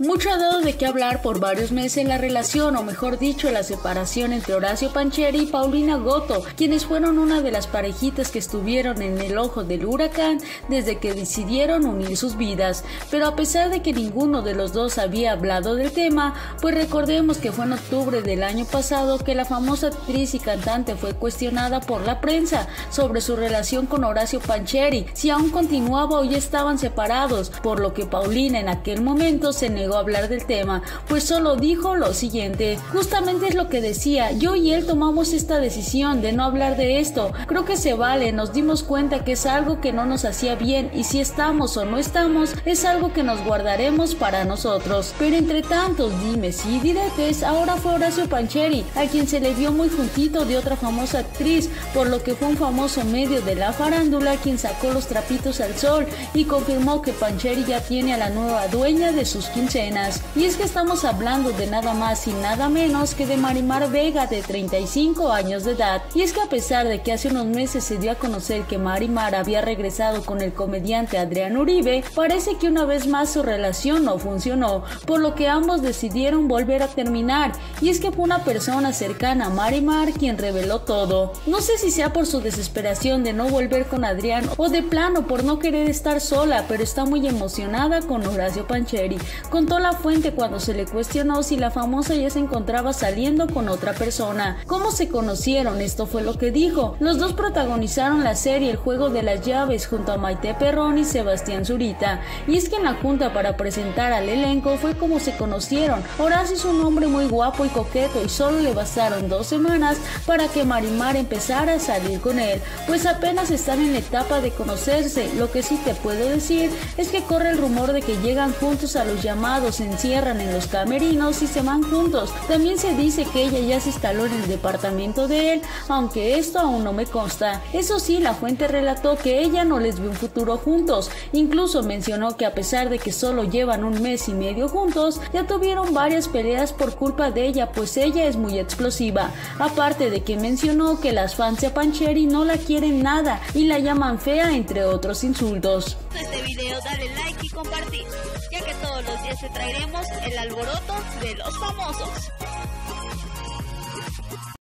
Mucho ha dado de qué hablar por varios meses la relación, o mejor dicho, la separación entre Horacio Pancheri y Paulina Goto, quienes fueron una de las parejitas que estuvieron en el ojo del huracán desde que decidieron unir sus vidas. Pero a pesar de que ninguno de los dos había hablado del tema, pues recordemos que fue en octubre del año pasado que la famosa actriz y cantante fue cuestionada por la prensa sobre su relación con Horacio Pancheri, si aún continuaba o ya estaban separados, por lo que Paulina en aquel momento se negó a hablar del tema, pues solo dijo lo siguiente: justamente es lo que decía, yo y él tomamos esta decisión de no hablar de esto, creo que se vale, nos dimos cuenta que es algo que no nos hacía bien y si estamos o no estamos es algo que nos guardaremos para nosotros. Pero entre tantos dimes y diretes, ahora fue Horacio Pancheri, a quien se le vio muy juntito de otra famosa actriz, por lo que fue un famoso medio de la farándula quien sacó los trapitos al sol y confirmó que Pancheri ya tiene a la nueva dueña de sus quincenas. Y es que estamos hablando de nada más y nada menos que de Marimar Vega, de 35 años de edad. Y es que a pesar de que hace unos meses se dio a conocer que Marimar había regresado con el comediante Adrián Uribe, parece que una vez más su relación no funcionó, por lo que ambos decidieron volver a terminar. Y es que fue una persona cercana a Marimar quien reveló todo. No sé si sea por su desesperación de no volver con Adrián o de plano por no querer estar sola, pero está muy emocionada con Horacio Pancheri, contó la fuente cuando se le cuestionó si la famosa ya se encontraba saliendo con otra persona. ¿Cómo se conocieron? Esto fue lo que dijo. Los dos protagonizaron la serie El Juego de las Llaves junto a Maite Perroni y Sebastián Zurita, y es que en la junta para presentar al elenco fue como se conocieron. Horacio es un hombre muy guapo y coqueto y solo le bastaron 2 semanas para que Marimar empezara a salir con él, pues apenas están en la etapa de conocerse. Lo que sí te puedo decir es que corre el rumor de que llegan juntos a los llamados, se encierran en los camerinos y se van juntos. También se dice que ella ya se instaló en el departamento de él, aunque esto aún no me consta. Eso sí, la fuente relató que ella no les ve un futuro juntos, incluso mencionó que a pesar de que solo llevan 1 mes y medio juntos, ya tuvieron varias peleas por culpa de ella, pues ella es muy explosiva, aparte de que mencionó que las fans de Pancheri no la quieren nada y la llaman fea, entre otros insultos. Este video, dale like y compartir, ya que todos los días te traeremos el alboroto de los famosos.